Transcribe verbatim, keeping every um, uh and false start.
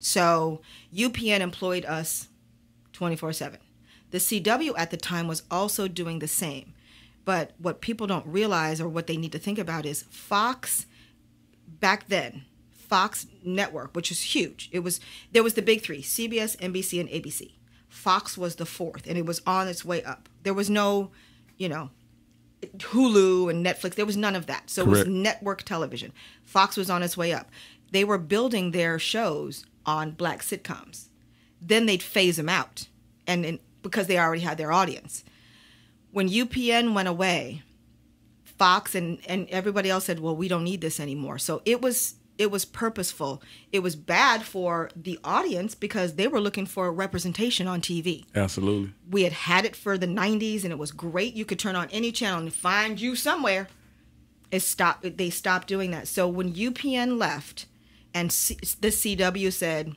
So U P N employed us twenty-four seven. The C W at the time was also doing the same. But what people don't realize or what they need to think about is Fox, back then, Fox Network, which is huge. It was, there was the big three, C B S, N B C, and A B C. Fox was the fourth, and it was on its way up. There was no, you know, Hulu and Netflix. There was none of that. So Correct. It was network television. Fox was on its way up. They were building their shows on black sitcoms. Then they'd phase them out, and, and because they already had their audience. When U P N went away, Fox and, and everybody else said, well, we don't need this anymore. So it was, it was purposeful. It was bad for the audience because they were looking for representation on T V. Absolutely. We had had it for the nineties, and it was great. You could turn on any channel and find you somewhere. It stopped. They stopped doing that. So when U P N left and C the C W said,